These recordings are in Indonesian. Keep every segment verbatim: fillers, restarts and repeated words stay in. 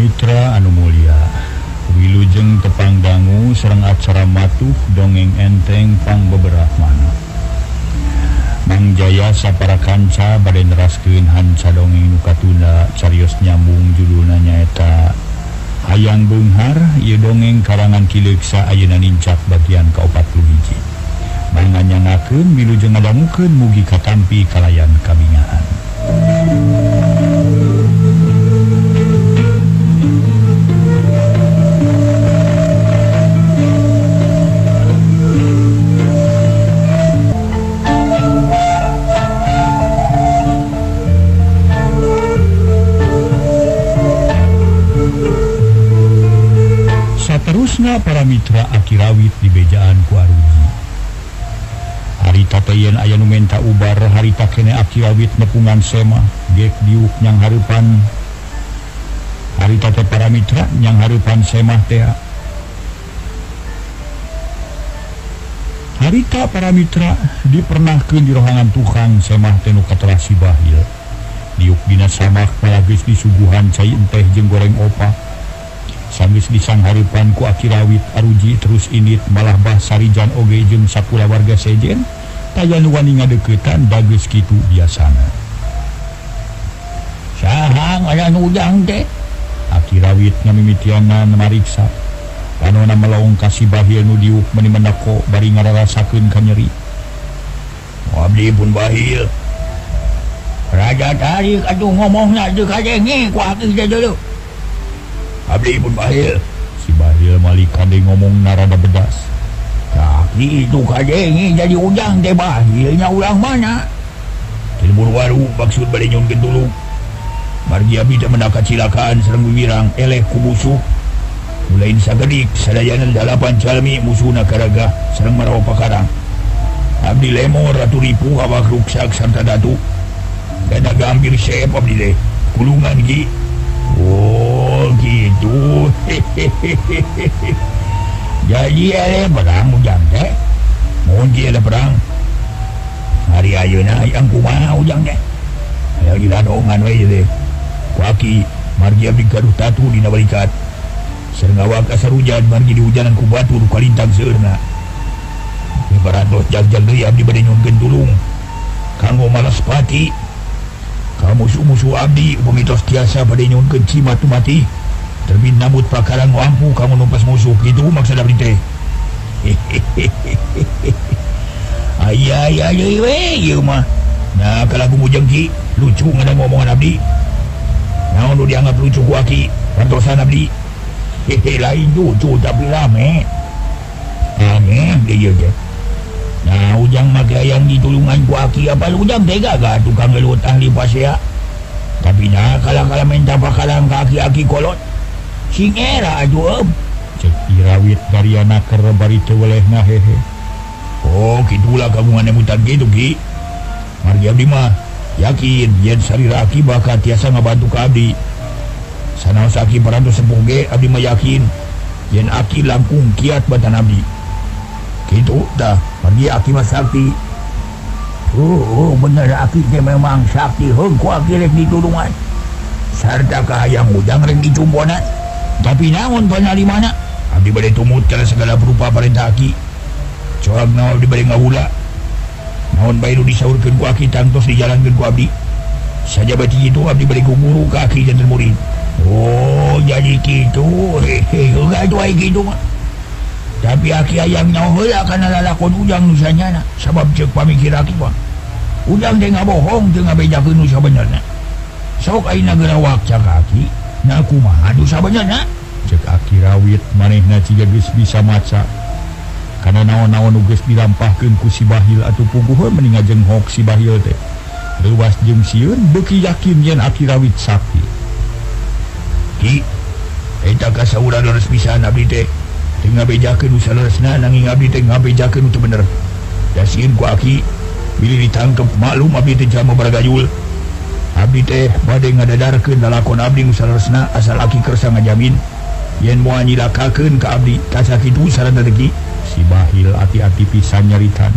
Mitra anu mulia, wilujeng tepangdangu sareng acara matuh dongeng enteng pangbeberahan mana. Mang Jaya sapara kanca bade neraskeun hanca dongeng nu katunda carios nyambung judulna nyaeta Hayang Beunghar, ieu dongeng karangan Kileuksa ayeuna nincak bagian kaopat puluh hiji. Manganyanakeun wilujeng ngadamukeun mugi katampi kalayan kabingahan. Para mitra akirawit di bejaan ku aruji. Harita tayen aya nu menta ubar, harita kene akirawit nepungan sema, gek diuk nyang hareupan. Harita teh para mitra nyang hareupan semah teh. Harita para mitra dipernahkeun di rohangan tukang semah teh nu katelah si bahil. Diuk dina samak malah geus disuguhan cai enteh jeung goreng opak. Sanggeus disanghareupan ku akirawit aruji terus init malah bah sarijan oge jeung sapula warga sejen taya nu wani ngadeuketan da geus kitu biasana. Sahang aya nu udang teh? Akirawit ngamimitianna mariksa. Panonna melong ka si bahil nu diuk meuni mendako bari ngararasakeun ka nyeri. Abdi pun bahil. Raja tarik atuh ngomongna teu kadenge ku aki teh dulu. Abdi pun bahil. Si bahil malikan deh ngomong narada pedas. Tapi itu kadengi jadi udang teh bahilnya ulang mana? Tilbur waru maksud bade nyun gentulung. Margi abdi teh mendakat silakaan sareng wirang eleh ku musuh. Mulain sagedik sadayana dalapan calmi musuhna karagah sareng maropa karang. Abdi lemor atuh ripuh awak ruksak sarta datu. Dana gambir siap abdi teh. Kulungan gi. Oh gitu, hehehehehe. Jadi ada perang ujang teh, mungkin ada perang. Hari ayeuna yang kumaha ujang teh? Hayang diladongan we teh. Ku aki margi abdi gaduh tatu dina balikat. Sareng awak kasarujan margi dihujanan ku batu nu kalintang seueurna. Ibaratna jag-jag deui abdi bade nyungkeun tulung. Kanggo malas pati. Kamu musuh-musuh abdi upamintos tiasa pada nyunkeun cimat tu mati. Termin namut pakarang wampu kamu numpas musuh gitu maksud abdi teh. Ayai ayai weh ieu mah. Nah kalau aku mujeng ki lucu ngadang ngomongan abdi. Naon nu dianggap lucu ku aki pantosan abdi. Hehe lain lucu tapi rame. Aneh dia ieu teh. Nah ujang make hayang ditulungan ku aki apal ujang tega gak tukang gelut ahli pasea. Tapi nah kalah-kalah minta pakalang ke aki-aki kolot sing era atuh. Cek irawit dari anak kerebari teweleh nah hehe. Oh kitulah kamu nganemutan gitu ki. Margi abdi mah yakin yen sarira aki bakal tiasa ngabantu ka abdi. Sanaos aki parantos sepuh ge abdi mah yakin yen aki langkung kiat batan abdi. Itu dah, pergi aki mas sakti. Oh, oh bener aki dia memang sakti. Hengku aki rek ditulungan. Serta kahayang udang rek dicumbonan. Tapi naon panah di mana? Abdi bade tumut karena segala berupa perintah aki. Coak naon abdi bade ngahula. Naon bayi nu disaurkan ku aki tangtos dijalankan ku abdi. Saja bati itu abdi bade kuguru ke aki dan termurid. Oh, jadi gitu. Hehehe, enggak tuai gitu mah. Tapi aki ayam nyawa karena lalakon ujang nusanya. Sebab cek pamikir aki bang. Ujang dia nggak bohong, dia nggak bejakan nusa benernya. Sok aina gerawak cak aki, nah kumaha nusa benernya. Cek aki rawit, manehna ciga geus bisa maca. Karena naon-naon geus dirampahkeun ku si bahil atau puguhan mendingan jenghok si bahil teh. Leuwas jeung sieun, beki yakin yen aki rawit sakti. Ki, eta kasauran leres pisan abdi teh. Tengah bejakan usah leresna nanging abdi tengah bejakan itu bener. Dasiin ku aki bila ditangkap maklum abdi teh jelema baragayul. Abdi teh bade ngadadarkeun lalakon abdi usah leresna asal aki kersa ngajamin yen moal nyilakakeun ka abdi kaca kitu sarana teki. Si bahil ati-ati pisan nyaritana.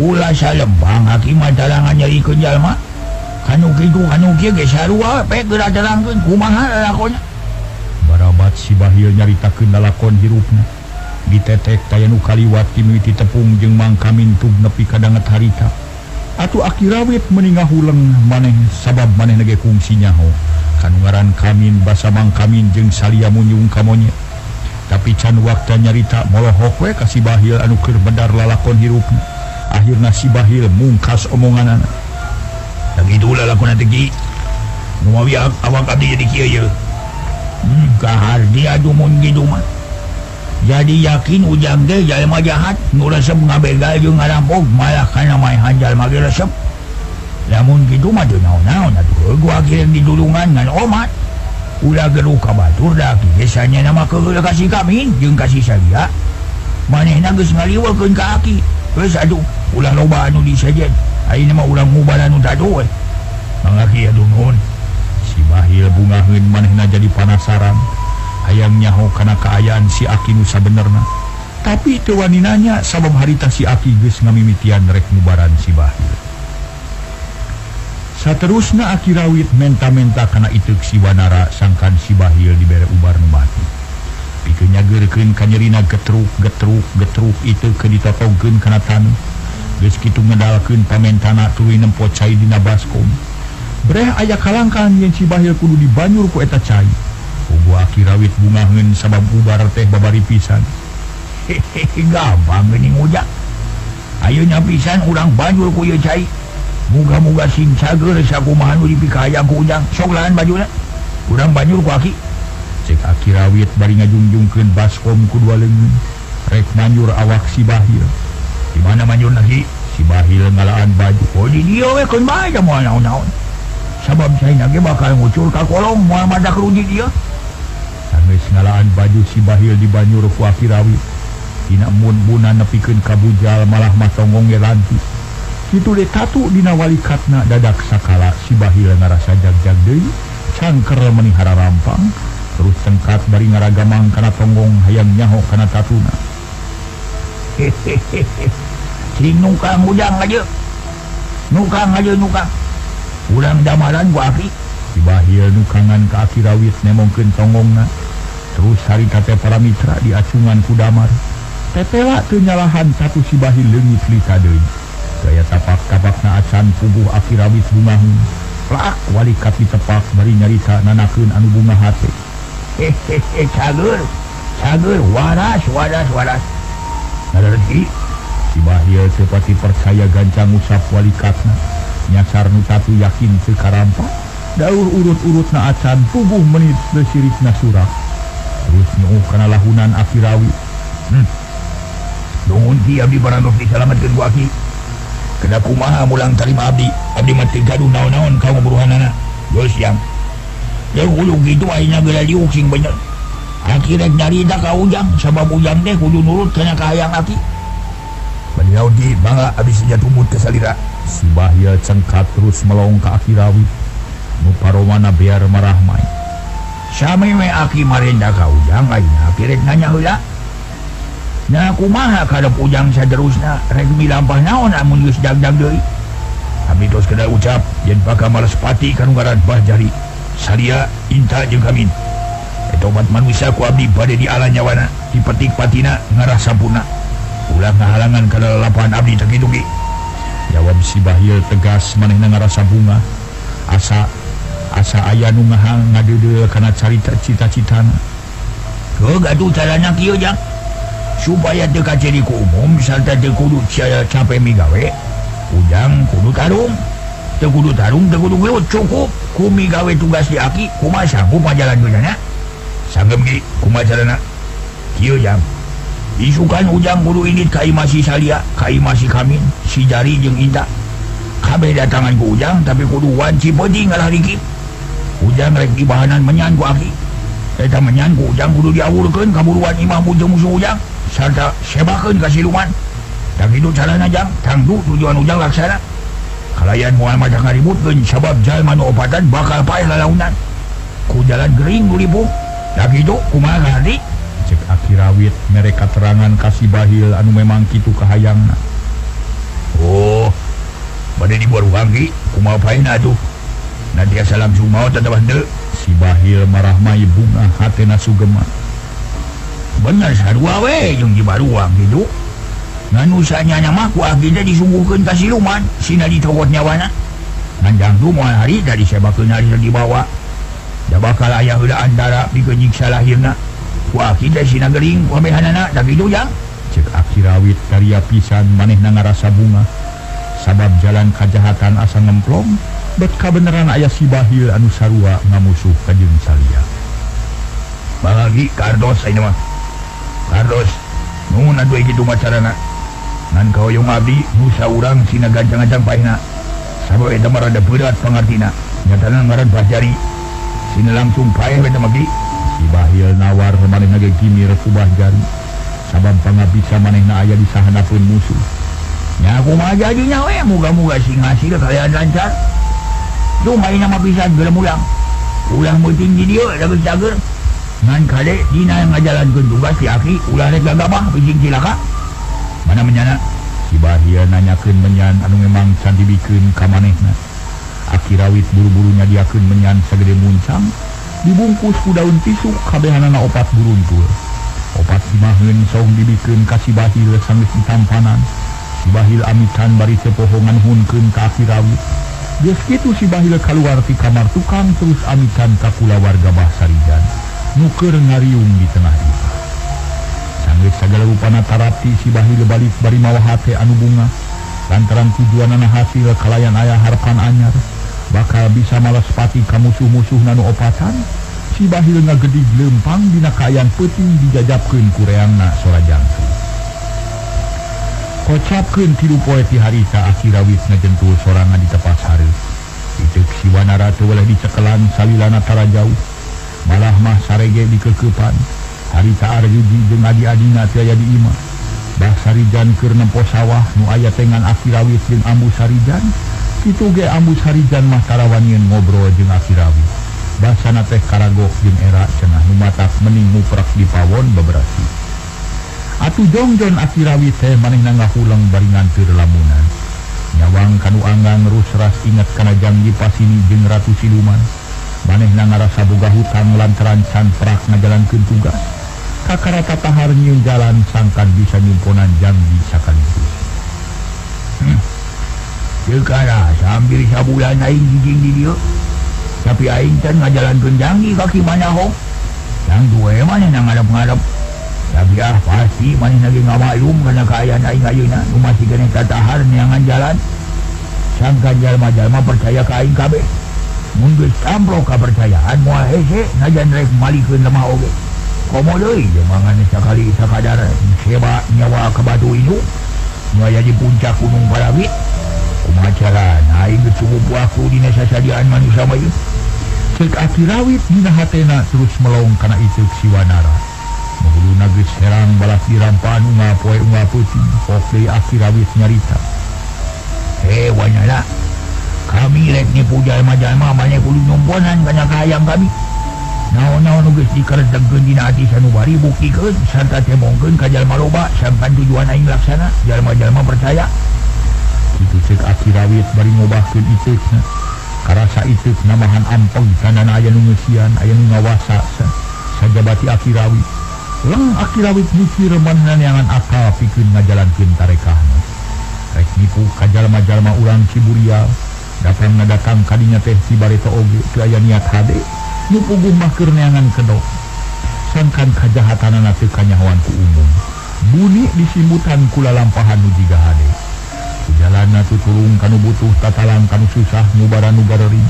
Ulah salembang aki mah dalangan nyarikeun jalma. Kanu kitu kanu kieu ge sarua pek geura dalangkeun kumaha lalakonna. sahabat si Bahil nyaritakeun lalakon hirupna ditetek tayanu kaliwat timiti tepung jeung mangka mintub nepi ka danget harita. Atuh akirawit meninga huleng maneh sabab maneh nage kungsi nyaho kanungaran kamin basa mangkamin jeung salia munyung ka monyet. Tapi can waktu nyarita molohok we ka si Bahil anu keur bedar lalakon hirupna. Akhirna si Bahil mungkas omonganana. Da kitu lalakonna teh ki Numawi awang abdi jadi kia ya. Hmm, kahar dia dumun gitu mah. Jadi yakin ujang teh jalma jahat nu resep ngabegal jeung ngarampok malah kana maehan jalma ge resep. Lamun kitu mah teu naon-naon atuh gua kireun didulungan ngan omat. Ulah geruh ka batur da kieu sanya nama keula ka si Kamin jeung ka si Salia. Manehna geus ngaliwekeun ka aki. Geus aduh ulah loba anu disajeun. Hayeuna mah ulah ngubah anu tadu we. Mangaki atuh nuhun. Si Bahil bungaheun manehna jadi panasaran hayang nyaho kana kaayaan si Aki nu sabenerna. Tapi teu wani nanya sabab harita si Aki geus ngamimitian rek mubaran si Bahil. Saterusna Aki Rawit menta-menta kana iteuk si Wanara sangkan si Bahil dibere ubar nu mati. Pikeun nyageurkeun ka nyerina getruk getruk getruk itu ke ditotogkeun kana taneuh. Geus kitu ngedalkeun pamentana tuluy nempo cai dina baskom. Breh aya kalangkang yang si Bahil kudu dibanyur ku eta cai. Kubu Aki Rawit bungaheun sabab ubar teh babari pisan. Hehehe gampang geuning ujak. Ayeuna pisan urang banyur ku ieu cai. Muga-muga sing cager sakumaha nu dipikayang ku ujang. Sok lahan bajuna. Urang banyur ku Aki. Cek Aki Rawit bari ngajungjungkeun baskom ku dua leungeun. Rek banyur awak si Bahil. Di mana banyur lagi? Si Bahil ngalaan baju. Oh di dieu we keun bae moal naon-naon. Sabab saya nage bakal ngucur ka kolong moal madak rugi dia. Sanggeus ngalaan baju si Bahil di banyur ku Aki Rawit. Dina mun-munan nepikeun ka bujal malah matonggong ge lanti. Kitu de tatu dina walikatna dadak sakala si Bahil ngarasa jag-jag deui, cangker manihara rampang, terus sengkat bari ngaragamang kana tonggong hayang nyaho kana tatuna. Hehehe. Cing nungkang ujang aja. Nungkang aja nungkang. Urang damaran ku Aki. Si Bahil nukangan ka Aki Rawit nemongkeun tonggongna. Terus harita teh para mitra diacungan ku damar. Tetela teu nyalahan satu si Bahil leungit lika deui. Gaya tapak-tapakna acan puguh Aki Rawit bungaheun. Plak walikat ditepak bari nyarita nanakeun anu bunga hate. Hehehe cager. Cager waras waras waras. Narareki si Bahil teu pati percaya gancang usap walikatna. Nyasar nu tatu yakin teu karampa daur urut-urutna acan tubuh menit besirikna surak. Terus nyeuh kana lahunan Aki Rawit. Hmm. Nuhun ki abdi barangos disalametkeun ku Aki. Kada kumaha mulang tarima abdi. Abdi mah teu gaduh naon-naon ka nguburuhanana. Geus siang. Ya ulu kitu aya geura liuk sing bener. Aki rek nyarita ka ujang sabab ujang teh kudu nurut kana kahayang Aki. Bani laut di bangga abdi sejatumbut ke salira. Si Bahil cengkat terus melong ka Aki Rawit. Nu paromana biar marah mai. Sami we Aki marenda ka ujang ayeuna Aki rek nanya heula. Nya kumaha kadep ujang saderusna rek milampah naon amun geus dag-dag deui. Abdi tos kada ucap yen baka males pati kanunggaran Bahjari. Salia Inta jeung Kamin. Eta umat manusia ku abdi bade dialan nyawana, dipetik patina ngarah sampurna. Ulah ngahalangan kana lalapan abdi teh kitu ge. Jawab si Bahil tegas manehna ngarasa bunga. Asa asa aya nu ngahang ngadeudeu kana carita cita-citana. Teu gaduh carana kieu jang. Supaya teu kaciri ku umum sarta teu kudu capek migawe. Ujang kudu tarung. Teu kudu tarung, teu kudu gelut cukup ku migawe tugas di Aki, kumaha sanggup ngajalan deunya. Sanggem ge kumaha carana? Kieu jang. Isukan ujang kudu indit ka imah si Salia, ka imah si Kamin, si Jari jeung Inta. Kabeh datangan ku ujang tapi kudu wanci beuting ngalah rikip. Ujang rek di bahanan menyan ku Aki. Eta menyan ku ujang kudu diawurkeun kaburuan imah musuh musuh ujang sarta sebakeun ka siluman. Da kitu carana jang, tangdu tujuan ujang laksana. Kalayan moal maca ngaributkeun sabab jalma nu opatan bakal paeh lalaunan. Ku jalan gering nu lipuh. Da kitu kumaha hardi? Cek Aki Rawit mere katerangan ka si Bahil anu memang kitu kahayangna. Oh, bade dibaruang ki kumaha paena atuh. Nanti asal langsung maot atawa henteu. Si Bahil marahmai bunga hatena sugema. Bener sarua we jeung dibaruang hidup. Nganu sanyana mah ku agida disuguhkeun ka siluman, sina ditogot nyawana. Nanjang tu moal hari dari sebakeun hari dibawa. Da bakal aya heula antara pikeun nyiksa lahirna. Ku agida sina gering wamehanana da kitu jang. Cek akhirawit karya pisan manehna ngarasa bunga. Sabab jalan kajahatan asa ngemplong, bet kabeneran ayah si Bahil anu sarua ngamusuh ka jeung salia. Bagi kardos ieu mah. Kardos, nu ngadue kitu mah carana. Ngan kahoyong abdi nu saurang sina gajang-gajang paehna. Sabab eta mah rada beurat pangartina. Nyatana ngaran Bajari. Sina langsung paeh eta mah. Si Bahil nawar manehna ge kimir ku Bajari. Sabab pangabisa manehna aya di sahanapeun musuh. Ya aku mah jadinya we, moga-moga sing hasil kalian lancar. Cuma ini mah pisan gelem ulang. Ulang meuting di dieu dageus-dager. Ngan kade dina ngajalankeun tugas si Aki, ulah rek gagabah pijing cilaka. Mana menyana? Si Bahia nanyakeun menyan anu memang can dibikeun ka manehna. Aki Rawit buru-buru nyadiakeun menyan sagede muncang, dibungkus ku daun pisuk kabehanana opat buruntul. Opat dimaheun saung dibikeun ka si Bahil sanggeus ditampanan. Si Bahil amitan bari tepohongan hunkeun ka Aki Rawit. Geus kitu si Bahil kaluar ti kamar tukang terus amitan ka kulawarga Bah Saridan. Nukeur ngariung di tengah desa. Sanggeus sagala rupana tarapti si Bahil balik bari mawa hate anu bunga. Lantaran tujuanana hasil kalayan aya harapan anyar. Bakal bisa malas pati ka musuh-musuh nanu opatan. Si Bahil ngagedig lempang dina kaayaan peuting dijajabkeun ku reangna Sorajangku. Kocapkeun tilu poe ti harita Aki Rawit ngajentul sorangan di tepas hari. Ituk si Wanara teu weleh dicekelan salilana tarajauh. Malah mah sarege dikeukepan. Harita Arjudi jeung adi-adina teu aya di imah. Bah Sarijan keur nempo sawah nu aya tengan Aki Rawit jeung Ambu Sarijan. Kitu ge Ambu Sarijan mah tarawanien ngobrol jeung Aki Rawit. Basana teh karagok jeung era cenah nu matak meuning muprak di pawon beberasi. Atu jongjon Aki Rawit teh manehna ngahulang bari nganteur lamunan. Nyawang kanu anggang rusras inget kana janji pasini jeung Ratu Siluman. Manehna ngarasa boga hutang lantaran can prak ngajalankeun tugas. Kakareta tahar nyieun jalan sangkan bisa nyimponan janji sakaligus. Hmm. Ieu kana sambil sabulan aing jijing di dieu. Tapi aing teh ngajalankeun janji ka Ki Manyaho. Yang duwe manehna ngadep-ngadep. Tapi ah pasti manehna ge ngamaklum kana kaayaan aing ayeuna nu masih gane tatahar neangan jalan. Sangka jalma-jalma percaya ka aing kabeh. Mun geus amplok kapercayaan moal hese najan rek malikeun lemah oge. Komo deui mangan sakali sakadar seba nyawa ka batu ieu. Nu aya di puncak gunung Parawi. Kumaha carana aing cukup waktu dina sasadiaan manusia mah ieu. Cek Aki Rawit dina hatena terus melong kana ieu si Wanara. Muluna geus herang balas dirampan unga poe unga peuting. Sok deui Aki Rawit nyarita. Eh Wanara, kami rek nipu jalma-jalma maneh kudu nyomponan kana kahayang kami. Naon-naon nu geus dikaredegkeun dina ati sanubari buktikeun sarta temongkeun ka jalma loba sampan tujuan aing laksana. Jalma-jalma percaya. Kitu cek Aki Rawit bari ngobahkeun iteukna. Karasa iteuk namahan ampeng sanana aya nu ngeusian aya nu ngawasa sajabati Aki Rawit. Lang Aki Rawit mikir manehna neangan akal pikeun ngajalankeun tarekahna. Rek nipu ka jalma-jalma urang Ciburial. Datang ngadatang ka dinya teh si Bareta oge teu aya niat hade. Nu puguh mah keur neangan kedok. Sangkan kajahatanana teu kanyahoan ku umum. Buni disimbutan ku lalampahan nu jiga hade. Kujalanna tutulung kanu butuh tatalang kanu susah nu bara nu garerin.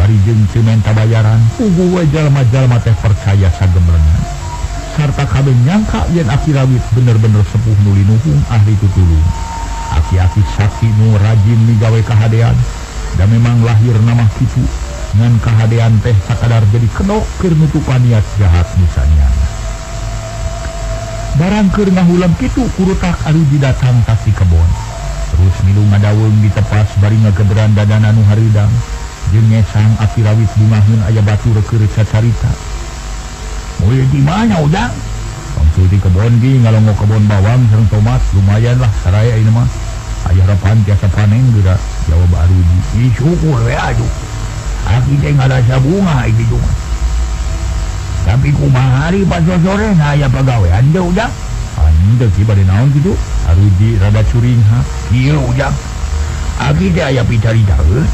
Bari jeung teu menta bayaran. Puguh we jalma-jalma teh percaya sagemrengan. Sarta kabeh nyangka yen Aki Rawit bener-bener sepuh nu linuhung ahli tutulung. Aki-aki sakti nu rajin migawe kahadean. Da memang lahir nama kitu. Ngan kahadean teh sakadar jadi kenok keur nutupan niat jahat misalnya. Barang keur ngahulam kitu kurutak Arudi datang ka si kebon. Terus milu ngadaweung di tepas bari ngageberan dadana nu haridang. Jeung ngesang Aki Rawit bumaheun aya batur keur sacarita. Mulai di mana udang? Tongsul di kebon di ngalongo kebon bawang serang tomat lumayan lah saraya ini mah. Ayah repan tiasa panen gerak jawab Arudi. Ih syukur we aduh. Aki teh ngarasa bunga gitu. Tapi kumaha hari pas sore nah aya pagawean teh ujang. Anu teh si bade naon kitu? Aruji rada curing ha. Ieu ujang. Aki teh aya picarita heuh.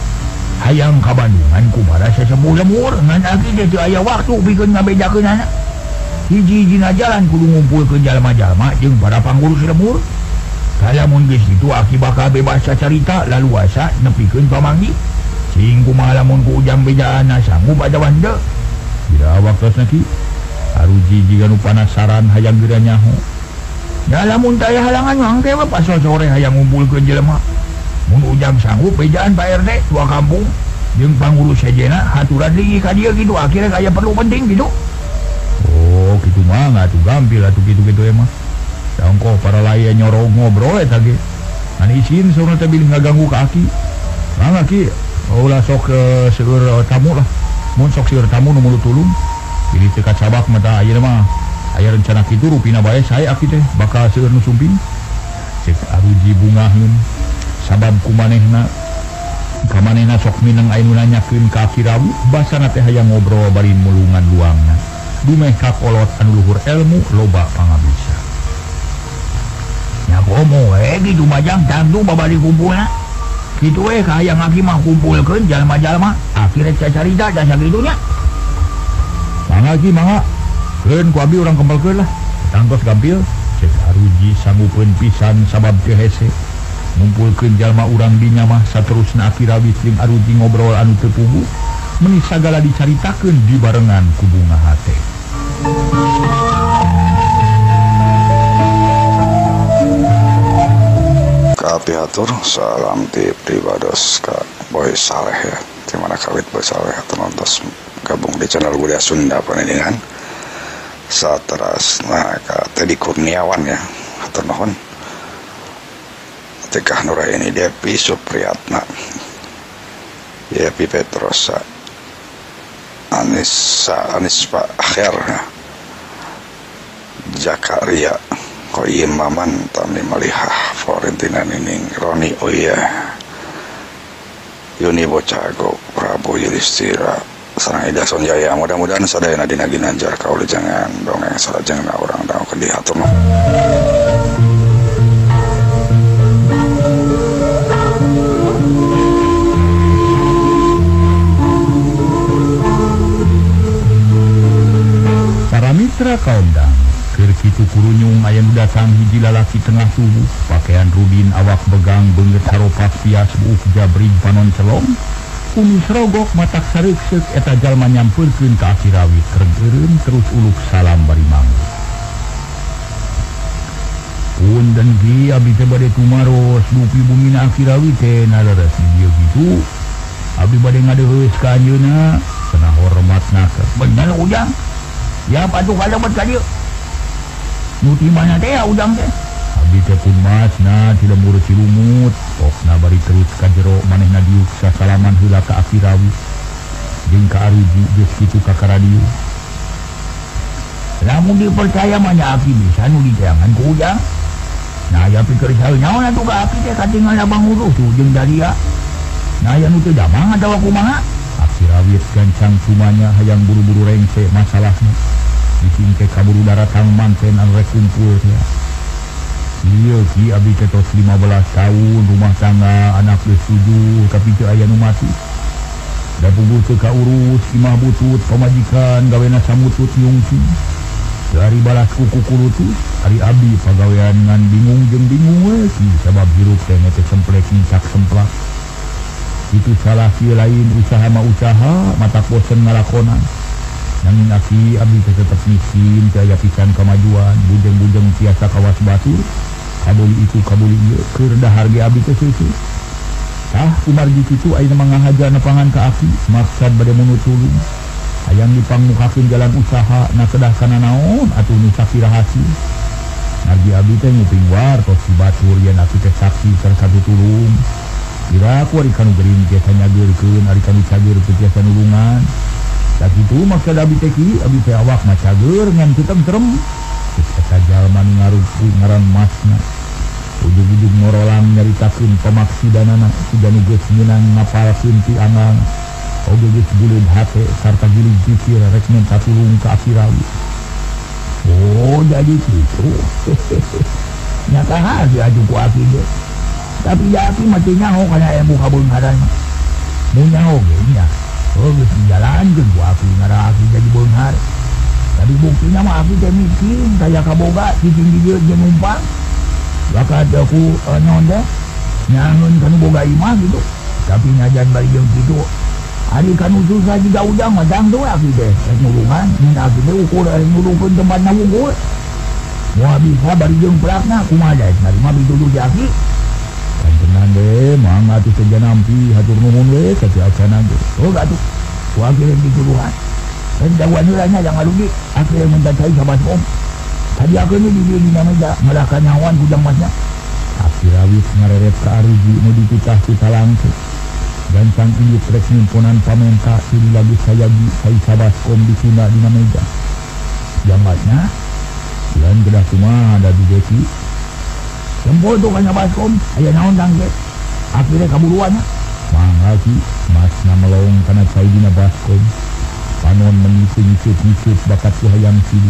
Hayang ka Bandungan kumaha sasemur-semur ngan aki teh teu aya waktu pikeun ngabejakeunana. Hiji-hijina jalan kudu ngumpulkeun jalma-jalma jeung para pangurus lembur. Kalamun geus kitu aki bakal bebas sacarita laluasa nepikeun pamanggih. Sing kumaha lamun ku ujang bejaana sanggup adawan deui. Bila waktosna ki aruji jiga nu panasaran hayang geura nyaho. Ya lamun teu aya halangan mangke we pas sore hayang ngumpulkeun jelema. Mun ujang sanggup bejaan Pak R T dua kampung jeung pangurus sejenna haturan deui ka dieu kitu akhirnya aya perlu penting kitu. Oh, gitu mah nggak tuh gampil atuh gitu-gitu emang. Sangko para layan nyorong ngobrol eta ge. An izin sono teh bilih ngaganggu ka aki. Mangga ki, ulah sok seueur tamu lah. Mun sok seueur tamu nu mulut tulung. Pilih teu kacabak mata ayeuna mah. Aya rencana kitu rupina bae sae aki teh bakal seueur nu sumping. Cek aruji bungaheun. Sabab kumanehna kamanehna sok mineng aya nu nanyakeun ka aki Rawu, basana teh hayang ngobrol bari mulungan luangna. Dumeh kakolot anu luhur ilmu loba pangabisa. Nya komo we kitu majang tantu babari kumpulna. Kitu we ka hayang aki mah kumpulkeun jalma-jalma akhirnya cacarita da sagitunya. Mangga ki mangga keun ku abi urang kempelkeun lah. Tangtos gampil cek aruji sanggupeun pisan sabab teu hese. Ngumpulkeun jalma urang di nya mah saterusna aki Rawi jeung aruji ngobrol anu teu puguh. Meni sagala dicaritakeun dibarengan ku bunga hate. Kabeh hatur salam ti pribados ka Boy Saleh ya. Di mana kawit Boy Saleh tontos gabung di channel budaya Sunda Panendengan. Saterasna ka Teddy Kurniawan ya. Hatur nuhun. Tekah Nuraini Devi Supriyatna. Yepi Petrosa. Anissa Anispa Akhir Jakaria Koyim Maman Tamli Malihah Florentina Nining Roni Oya Yuni Bocago Prabu Yudhistira Sarang Ida Sonjaya. Mudah-mudahan sadayana dina ginanjar kaula jangan dongeng salajengna urang daun kedih hatur nuhun. Mitra kaum dang, keur kitu kurunyung aya nu datang hiji lalaki tengah subuh, pakaian rudin awak begang beungeut haropat pias buuk jabring panon celong, kumis rogok matak sareukseuk eta jalma nyampeurkeun ka aki Rawi kereureun terus uluk salam bari mangga. Punten ki abdi teh bade tumaros dupi bumina aki Rawi teh nalaras dieu kitu. Abdi bade ngadeueus ka anjeunna cenah hormatna ka bener ujang. Ya patuh kalau buat kalian. Nuti mana teh udang teh. Abdi teh pun masna tidak murut silumut. Pokna bari terus ka jero manehna diuk sasalaman heula ka aki Rawi. Jeung ka aruji geus kitu ka radio. Lamun dipercaya mah nya aki bisa nu dijangan ku ujang. Nah ya pikir sae nyaon atuh ka aki teh katingal abang urus jeung Dalia. Nah ya nu teu damang atawa kumaha? Aki Rawi gancang cumanya hayang buru-buru rengse masalahna. Bikin ke kaburu daratang manten anrek kumpulnya. Iya ki abdi tetos lima belas tahun rumah tangga anak geus tujuh tapi teu aya nu mati. Da puguh teu kaurus imah butut pamajikan gawena samutut nyungsi. Dari balas kuku kulutus ari abdi pagawean ngan bingung jeung bingung we ki sabab hirup teh teu semplek nyak semplak. Itu salah kieu lain usaha mah usaha matak bosen ngalakonan. Nanging aki abdi teh tetep nisim teu aya pisan kamajuan bujeng-bujeng tiasa kawas batur kabuli itu kabuli ieu keur dahar ge abdi teh seuseuk tah kumargi kitu ayeuna mah ngahaja nepangan ka aki maksud bade munut tulung hayang dipangmukakeun jalan usaha na kedah kana naon atuh nu sakirahasil nargi abdi teh nguping wartos si batur yen aki teh saksi sarta tulung kira ku ari kanu gering tiasa nyageurkeun ari kanu cageurkeun tiasa nulungan. Sakitu maksud abdi teh ki, abdi teh awak mah cager ngan teu tentrem. Eta jalma nu ngarupuk ngaran Masna. Ujug-ujug ngorolang nyaritakeun pamaksidanana si Janu geus meunang ngapalkeun ti Angang. Oge gulid hate serta gulid zikir rekmen katulung kafirawi. Oh jadi gitu. Nyata haji aju ku api ge. Tapi ya api mati nyaho kana ilmu kabeungharan. Mun nyaho ge nya. Oge dijalankeun ku api ngara api jadi beunghar. Tapi buktinya mah api teh mikir kaya kaboga ditinggi ge jeung numpang. Bakal aku non deh nyangun kan boga imah gitu. Tapi ngajan bari jeung kitu. Ari kan usul saja juga udang macam tu aku deh. Nulungan, minat aku deh ukur nulungkan tempat nak ukur. Wah bisa bari jeung pelakna aku majai. Nari mah bitu dulu jaki. Kan tenan deh, mangat tu saja nampi hatur nuhun deh. Tapi akan aku, oh gak tu. Wah kira bitu luhan. Dan jagoan nilainya jangan rugi. Aku yang mencapai sahabat om. Tadi aku ni dibeli di meja melahkan nyawan hujang masnya. Api rawit ngareret ke aruji modifikasi langsung. Gancang ini trek nyimponan pamenta siri lagi saya di sahabat kom di Sunda di meja. Jambatnya, lain kedah cuma ada di Jeki. Sempol tu kan sahabat kom, ayah naon dangket. Akhirnya kabuluan lah. Manggaki, masna melong karena saya di sahabat kom. Panon menisut-nisut-nisut bakat suhayam siri.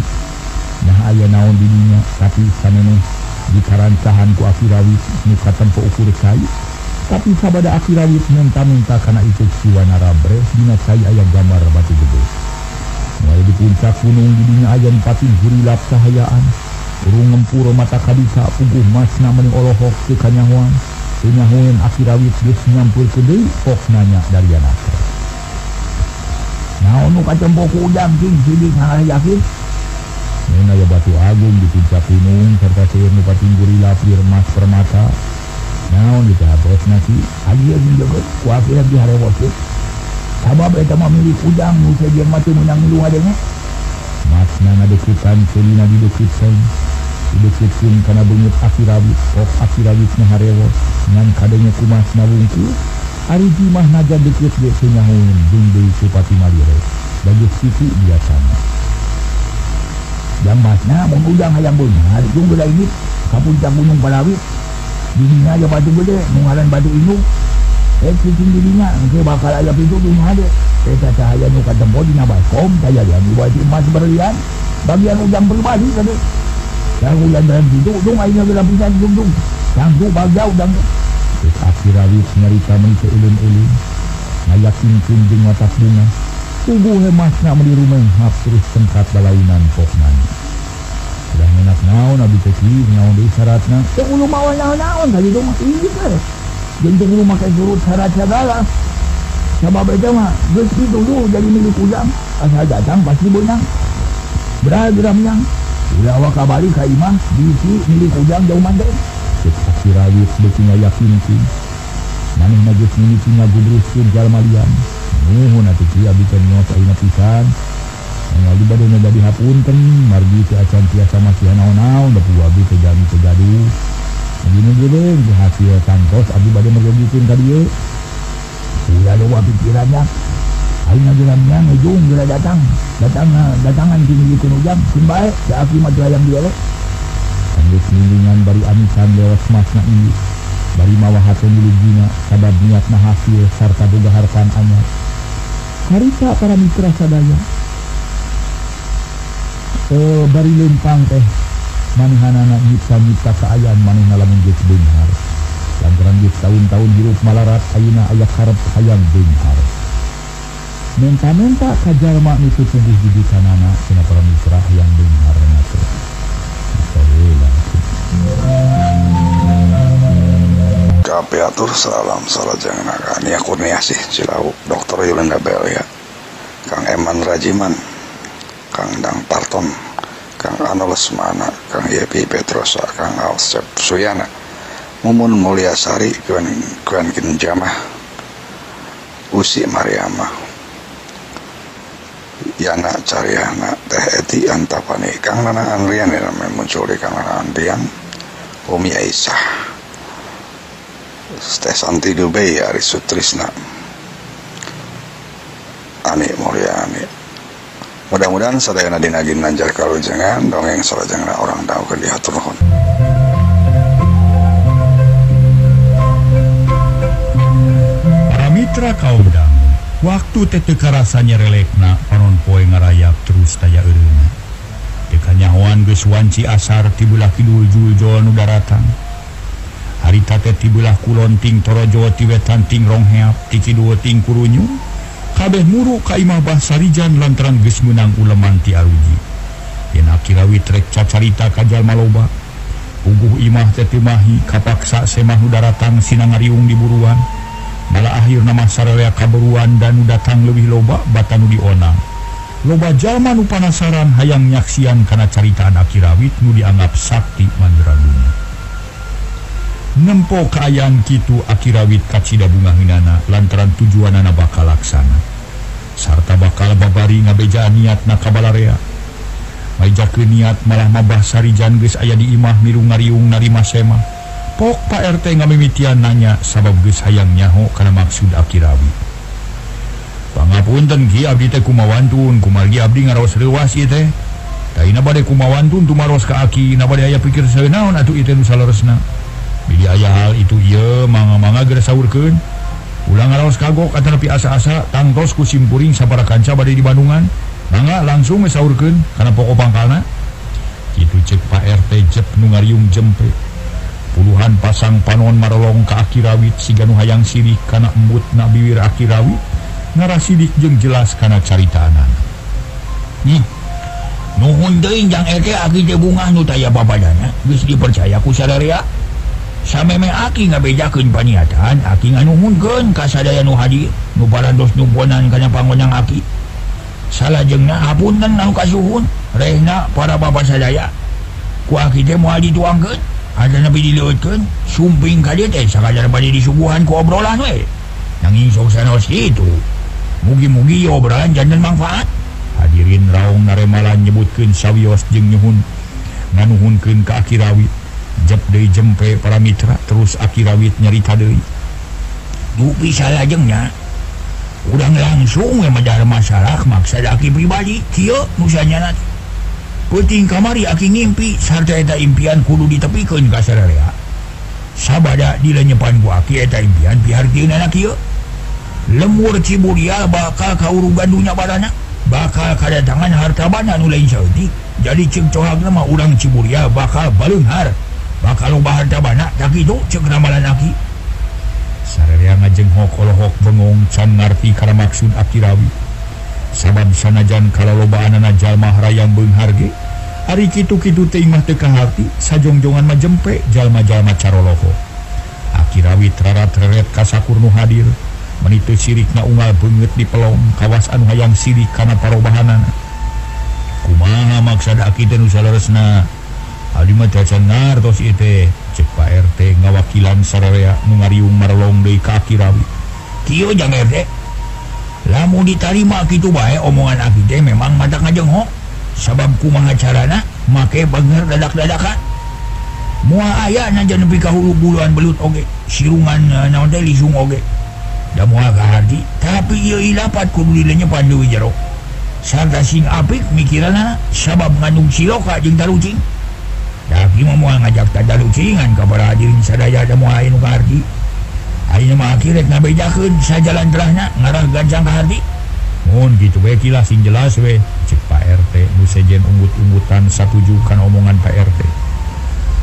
Nah ayah naon dirinya, tapi saneneh di karancahan ku afirawis muka tempo ukur saya. Tapi sabada akhirawit minta-minta karena itu siwana rabre dina saya ayam gambar batu gede. Mulai di puncak gunung di dunia ayam patin hurilap cahayaan. Urung ngempuro mata kabisa puguh masna meni olohok ke kanyahuan. Kanyahuan akhirawit gus nyampur kedai pok nanya dari anaknya. Nah onu kacempoku udang jing sidik hal yakin. Nena ya batu agung di puncak gunung serta sehirmu patin hurilap dirmas permata. Naon kita bos nasi, aja menjaga kuatir di hari waktu. Sabab kita memilih udang, musa dia mati menang lu adanya. Mas nana dekitan, selina didekitan, didekitan karena bungut akhirawit, ok akhirawitnya hari waktu. Nang kadanya kumas nawungku, hari jimah naja dekit dia senyahun, bungdei supati malire, bagi situ biasanya. Jam masna, mon udang ayam beunghar, jung bela ini, kapun canggunung balawit. Dirinya aja batu gede, mengaran batu induk. Eh, cikin dirinya, mungkin bakal ayam itu rumah ada. Pesa cahaya nukat tempoh di nabaskom, saya lihat dibuati emas berlian. Bagian udang berbalik tadi. Yang udang dalam situ, dong airnya dalam pisang, dong dong. Sanggup baga udang. Tetapi rawit nyerita mereka ulun-ulun. Ngayak cincin jeng watak bunga. Tubuh emasnya meniru menghap terus sengkat balainan koknan. Sudah menak naon, abis kecil, naon di syaratnya. Tunggu lu mawan naon-naon, tadi itu masih ingin kan? Jadi tunggu lu makai surut syarat segala. Sabab itu mah, gesi dulu jadi milik udang. Asal datang pasti bonang. Berat geramnyang. Udah awak kabari ka imah, gesi milik udang jauh mandek. Seksi rawit sebetulnya yakin-yakin. Manih najis miliknya gudrus surjal malian. Nuhun hati kia bikin nyos aina pisan. Ngali badannya jadi hapunten, margi si acan tiasa masih naon-naon, dapu abi kejami-kejadu. Begini gede, hasil tangkos, abi badan mergegikin tadi ya. Udah doa pikirannya, akhirnya gelamnya ngejung, gila datang. Datang, datangan tinggikin ujang, simbae, seaki mati ayam dialek. Tanduk nindingan bari amisan lewas masna ini. Bari mawah hasil miligina, sabab niatna hasil, serta boga hartaan anyar. Harita para mitra sadaya. Oh, bari lempang teh manihanana nyipta-nyipta keayaan manih ngalamin geus beunghar. Lantaran geus tahun-tahun hirup malarat ayeuna aya karep hayang beunghar. Menta-menta kajalma nutup tungguh judi kanana cenah para mitra hayang beunghar nate. Saweula. Kape atur salam salajengan akani aku neasih Cilauk Dokter Yulen Gabel ya. Kang Eman Rajiman. Kang Dang Parton, Kang Ano Lesmana, Kang Yepi Petrosa, Kang Alsep Suyana, Mumun Mulyasari, Kwan Kinjamah, Usi Mariama, Yana Caryana, Teh Eti Antapani, Kang Nana Andrian, yang muncul di Kang Nana Andrian, Umi Aisyah, Teh Santi Dubey, Ari Sutrisna, Ani Mulyani. Mudah-mudahan sadayana dina ginanjar kalujengan dongeng salajengna orang tahu ke diatur nuhun. Para mitra kaum dangu, Waktu tete rasanya relekna panon poe ngarayap terus taya eureuna. Teka nyahoan geus wanci asar tibulah kidul juljo nu baratan. Harita teh tibulah kulon ting torojo ti wetan ting rongheap ti kidul ting kurunyu. Kabeh muru ka imah bah sarijan lantaran geus meunang uleman ti aruji. Dina kirawi trek cacarita ka jalma loba. Puguh imah teh timahi kapaksa semah nu daratang sinangariung diburuan. Malah akhirna masaraya kaberuan dan datang lebih loba batanu dionang. Loba jalma nu panasaran hayang nyaksian kana caritaan akirawit nu dianggap sakti mandraguna. Nempo kaayaan kitu akirawit kacida bungaheunana lantaran tujuanana bakal laksana. Sarta bakal babari ngabeja niatna ka balarea. Majakeun niat malah mabah sarijan geus aya di imah miru ngariung narima semah. Pok Pak R T ngamimitian nanya sabab geus hayang nyaho kana maksud akirawi. Pangapunten Ki abdi teh kumawantun, kumargi abdi ngaros reuwas ieu teh. Taina bade kumawantun tumaros ka aki, na bade aya pikir saeunaon atuh ieu teh nu saleresna. Bili aya hal itu ieu mangga-mangga geus saurkeun. Ulah ngaros kagok atanepi asa-asa tangtos ku simpuring sabaraha kanca bade di Bandungan. Mangga langsung saurkeun kana pokok pangkalna. Kitu ceuk Pak R T jep nu ngariung jempe. Puluhan pasang panon marolong ke akirawit siga nu hayang sirik kana embut na biwir akirawit narasidik jeung jelas kana caritaanana. Nih, nuhun deui jang R T aki teh bungah nu taya babadana geus dipercaya ku sadarea. Sameme aki ngabejakeun paniatan, aki nganuhunkeun ka sadaya nu hadi nu barandos nu bonan kana pangonang aki. Salajengna hapunten anu kasuhun, rehna para baba sadaya. Ku aki teh moal dituangkeun. Ada nabi dileutkeun, sumping ka dieu teh sakadar bade disuguhan ku obrolan we. Nanging sok sanos kitu. Mugi-mugi obrolan janten mangfaat. Hadirin raung naremalan nyebutkeun sawios jeung nyuhun nganuhunkeun ka akirawit. Jep deui jempe para mitra terus akirawit nyarita deui. Nu pisalajengna urang langsung we madar masalah maksud aki pribadi kieu nu sanyana. Penting kamari aki ngimpi sarta eta impian kudu ditepikeun ka sadaya. Sabada dilenyepan ku aki eta impian pihartieunana kieu. Lemur ciburial bakal kaurugan dunya badana, bakal kadatangan harta bana nu lain saeutik. Jadi ceuk cohagna mah urang ciburial bakal baleunghar, bakal loba harta bana da kitu ceuk ramalan aki. Sadaya ngajenghok holohok bengong can ngarti kana maksud akirawi. Sabab sanajan kalalobaanana jalma Hayang Beunghar ge ari kitu-kitu teh imah teu kaharti sajongjongan mah jempe jalma-jalma caroloho. Akirawit rarat-raret ka sakur nu hadir meni teu sirikna unggal beungeut di pelong kawas anu hayang sirik kana parobahanana. Kumaha maksud aki teh nu saleresna? Abdi mah teu ngartos ieu teh, ceuk Pak R T ngawakilan sararea nu ngariung marolong deui ka akirawit. Kieu jang R T. Lamun ditarima kitu bae omongan aki teh memang matak ngajenghok. Sabab kumaha carana make beungheur dadak-dadakan. Moal aya na jeung nepi ka hulu buluan belut oge, sirungan naon teh lisung oge. Da moal kaharti, tapi ieu ilapat kudu dilenyepan deui jero. Sarta sing apik mikiranna sabab ngandung siloka jeung dalucing. Da aki mah moal ngajak tadalucingan ka para hadirin sadaya da moal aya nu kaharti. Ayeuna mah aki rek ngabejakeun sajalan terahna ngarah gancang ka hardi. Mun kitu we kilas sing jelas we, ceuk Pak R T nu sejen ungut-ungutan satuju kana omongan Pak R T.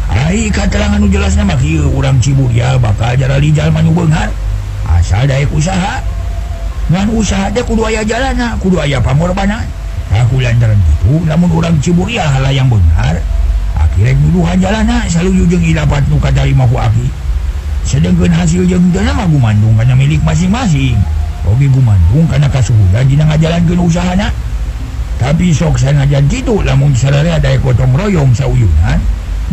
Ai katerangan nu jelasna mah kieu urang Ciburial bakal jarali jalma nu beunghar. Asal daek usaha. Ngan usaha teh kudu aya jalana, kudu aya pangorbanan. Aku lantaran kitu, lamun urang Ciburial hayang beunghar, aki rek nuduhan jalana saluju jeung ilapat nu katarima ku aki. Sedangkan hasil jeung teu mah gumandung kana milik masing-masing. Oge gumandung kana kasuhudan dina ngajalankeun usahana. Tapi sok sanajan kitu lamun sararea daek gotong royong sauyunan,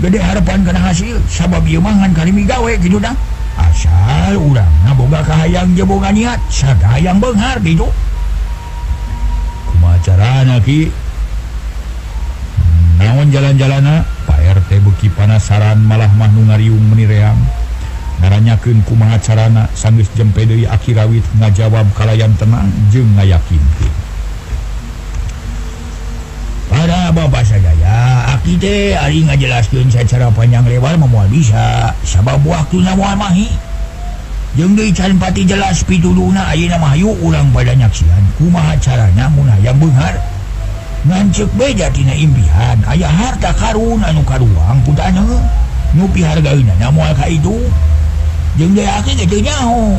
gede harapan kana hasil sabab ieu mah ngan kali migawe kitu dah. Asal urangna boga kahayang jeung boga niat, saga hayang beunghar kitu. Kumaha carana ki? Naon jalan-jalana? Pak R T beuki panasaran malah mah nu ngariung meuni ream. Ngaranyakeun kumaha carana sanggeus jempe deui akirawit ngajawab kalayan tenang jeung ngayakinkeun. Para baba sadaya, aki teh ari ngajelaskeun sacara panjang lebar mah moal bisa sabab waktuna moal mahi. Jeung deui can pati jelas pituluna ayeuna mah hayu urang pada nyaksian kumaha carana mun Hayang Beunghar nganceuk bae jatina impihan aya harta karun anu karuang ku taneuh nu pihargaeuna na moal ka itu jeung deui aki teh nyaho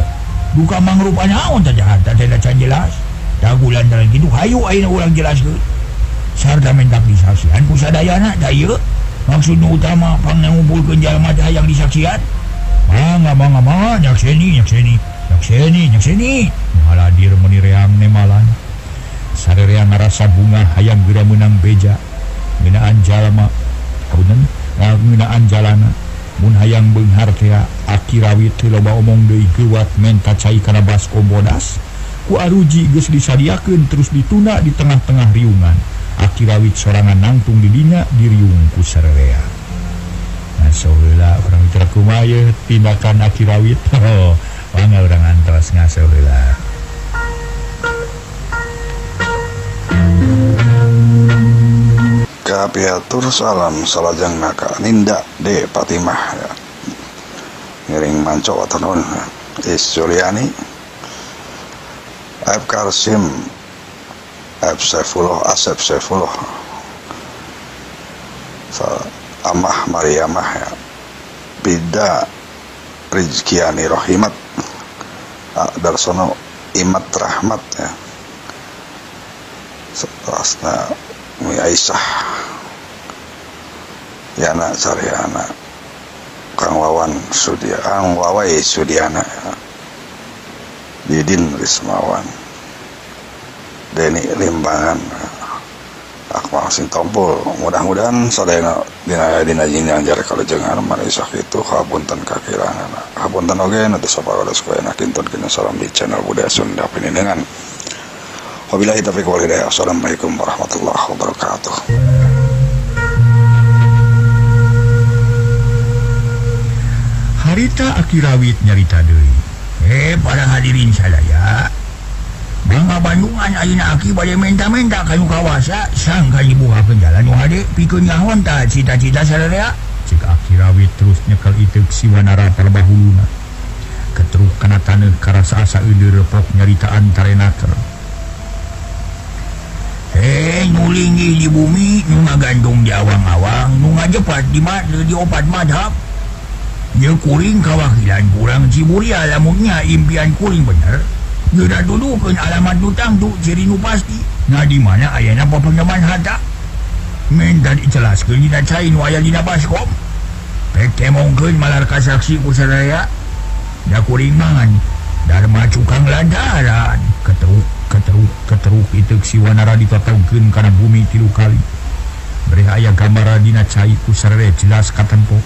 duka mangrupa naon teh harta teh can jelas dagulan dalan kitu hayu ayeuna urang jelaskeun sarta mentak disaksian ku sadayana da ieu maksudna utama pangumpulkeun jalma teh hayang disaksian. Mangga, mangga, mangga, nyakseni, nyakseni, nyakseni, nyakseni. Maladir menireang nemalan. Sarereang ngarasa bunga hayang geura meunang beja. Ngeunaan jalma, punten, ngeunaan jalana. Mun Hayang Beunghar teh akirawi teu loba omong deui geuwat menta cai kana basko bodas. Ku aruji geus disadiakeun terus dituna di tengah-tengah riungan. Akirawit sorangan nangtung di dina diriung ku sarereang. Ngasohela orang bicara kumaya tindakan akirawit oh bangga orang antras ngasohela kapiatur salam salajang naka ninda de Fatimah ya. Ngiring manco watanun is Juliani F Karsim F Saifullah Asep Saifullah salam Amah Mariamah ya. Bida Rizkiani Rohimat Darsono Imat Rahmat ya. Setelasna Mi Aisyah Yana Sariana Kang Wawan Sudia Kang Wawai Sudiana ya. Didin Rismawan Deni Limbangan ya. Akmal Sintompul, mudah-mudahan sadayana dina dina jinjang jarak kalau jengar manisah itu kapunten kakirangan, kapunten oge nanti sapa kalau suka enak intun kini salam di channel budaya Sunda Penindengan. Wabillahi taufiq wal hidayah. Assalamualaikum warahmatullahi wabarakatuh. Harita akirawit nyarita deui. Eh para hadirin sadaya. Bangga Bandungan ayeuna aki bade menta-menta ka nu kawasa sangka dibuhakeun jalan nu hade pikeun nyaho tah cita-cita sadaya cik akirawit terus nyekel iteuk siwanara terbahuluna ketruk kana taneuh karasa asa euleuh repok nyaritaan tarenaker eh ngulinggih di bumi nu ngagandong di awang-awang nu ngajepat di mad di opat madhab ieu kuring kawakilan kurang ciburia lamunnya impian kuring bener. Geura dudukeun alamat utang tu ciri nu pasti. Nah di mana ayeuna papenjaman harta? Menta dijelaskeun dina cai nu aya dina baskom. Pek temongkeun malar ka saksi ku sadaya. Da kuring mangan Dharma cukang landaran. Keteruk, keteruk, keteruk iteuk siwanara ditotongkeun kana bumi tilu kali. Bari aya gambaran dina cai ku sadaya jelas katempo.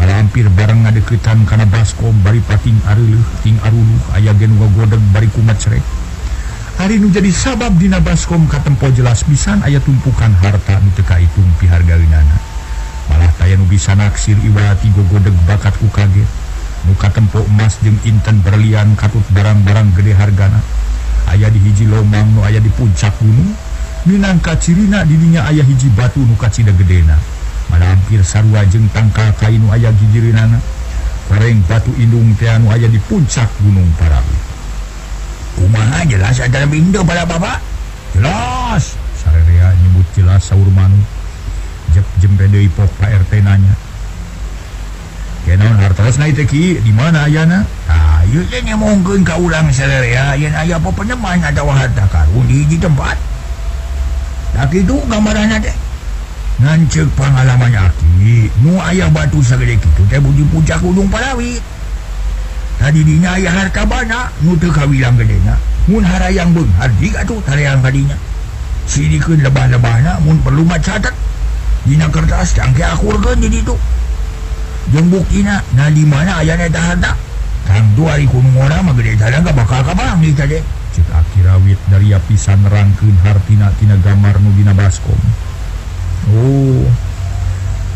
Hampir bareng ngadeuketan kana baskom bari pating areuh ting aruluh aya gen gogodeg bari kumacrek. Ari nu jadi sabab dina baskom katempo jelas pisan aya tumpukan harta nu teu kaitung pi hargaeunana. Malah taya nu bisa naksir iwati gogodeg bakat ku kaget. Nu katempo emas jeung inten berlian katut barang-barang gede hargana. Aya di hiji lomang nu aya di puncak gunung, minangka cirina di dinya aya hiji batu nu kacida gedena. Malah hampir sarua jeung tangkal kainu aya gigireunana kareng batu indung teh anu aya di puncak gunung Parahu. Kumaha jelas antara bindo pada bapak? Jelas, sarerea nyebut jelas saur manuk. Jep jembe deui pok Pak R T nanya. Kenaon hartosna ieu teh ki? Di mana ayana? Tah, ieu teh nyemongkeun ka urang sarerea yen aya papeneman atawa harta karun di hiji tempat. Da kitu gambaranna teh. Nganceuk pangalaman aki nu aya batu sagede kitu teh di puncak gunung Parawi. Tadi dinya aya harta bana nu teu kawilang gedena. Mun Hayang Beunghar digatuh tareang kadinya. Sidikeun lebah-lebahna mun perlu mah catet. Dina kertas tangke akurkeun di ditu. Jeung buktina na di mana aya eta harta. Tang dua hari kumora mah gede tadang ka bakal kabang di tadi. Cik akirawit dari apisan nerangkeun hartina tina gambar nu dina baskom. Oh,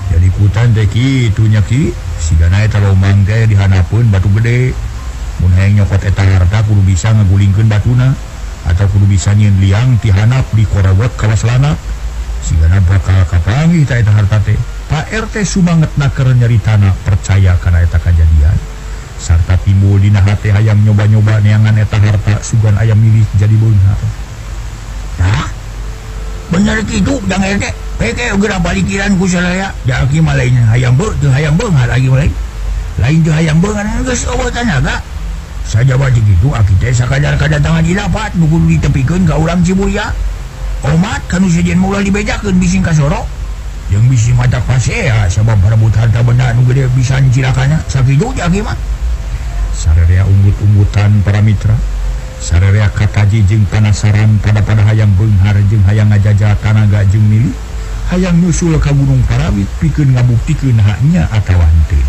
jadi kutan teh kitu nya ki, sigana eta lomang teh dihanapeun batu gede. Mun hayang nyokot eta harta kudu bisa ngagulingkeun batuna atawa kudu bisa nyieun liang ti hanap di korewet kawaslana. Sigana bakal kapanggih ta eta harta teh. Pak R T sumangetna keur nyaritana percaya kana eta kajadian. Sarta timbul dina hati hayang nyoba-nyoba neangan eta harta sugan ayam milih jadi beunghar. Nah, bener gitu dang ete. Peke geura balikiran ku salaya. Da aki malaina hayang beur jeung hayang beunghar lagi malain. Lain jeung hayang beunghar geus obotan naga. Sajaba kitu aki teh sakadar kadatangan dilapat nu kudu ditepikeun ka urang Cibuya. Omat kanu sejen maulah dibejakeun bising kasoro. Yang bisi mata pasea sabab merebut harta benda nu gede bisa cilakana sakitu ge aki mah. Sararea umbut-umbutan para mitra, sararea kataji jeung panasaran pada pada hayang beunghar jeung hayang ngajaja tanaga jeung milih, hayang nyusul ka Gunung Parawit pikeun ngabuktikeun haknya atawa henteu.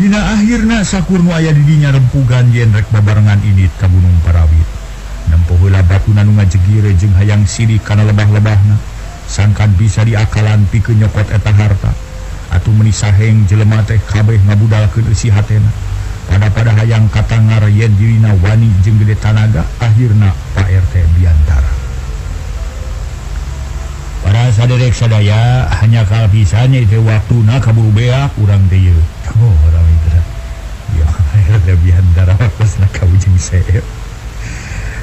Dina akhirna sakur nu aya di dinya rempugan yen rek babarengan ini ka Gunung Parawit. Nempuh heula batuna nu ngajegir jeung hayang silih kana lebah-lebahna sangkan bisa diakalan pikeun nyokot eta harta. Atuh meuni saheng jelema teh kabeh ngabudalkeun eusi hatena. Pada-pada hayang katangar yen dirina wani jeung gede tanaga akhirna Pak R T Biantara. Para saderek sadaya hanya kal pisan nya teh waktuna kaburu beak urang teh yeuh. Oh, urang teh. Ya, R T Biantara kosna kaujing seuk.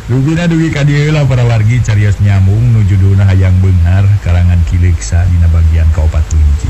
Dugina dugi ka dieu lah para wargi carios nyambung nu judulna Hayang Beunghar karangan Kileuksa dina bagian kaopat hiji.